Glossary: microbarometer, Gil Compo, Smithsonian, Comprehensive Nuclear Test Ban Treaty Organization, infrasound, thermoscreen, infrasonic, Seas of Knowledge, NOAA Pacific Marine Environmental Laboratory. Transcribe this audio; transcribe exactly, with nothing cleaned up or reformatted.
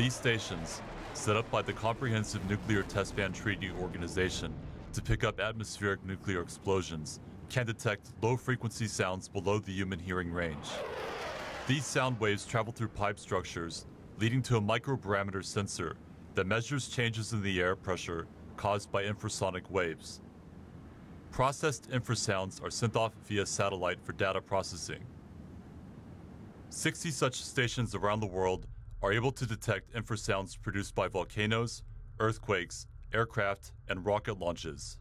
These stations, set up by the Comprehensive Nuclear Test Ban Treaty Organization to pick up atmospheric nuclear explosions, can detect low-frequency sounds below the human hearing range. These sound waves travel through pipe structures, leading to a microbarometer sensor that measures changes in the air pressure caused by infrasonic waves. Processed infrasounds are sent off via satellite for data processing. sixty such stations around the world are able to detect infrasounds produced by volcanoes, earthquakes, aircraft, and rocket launches.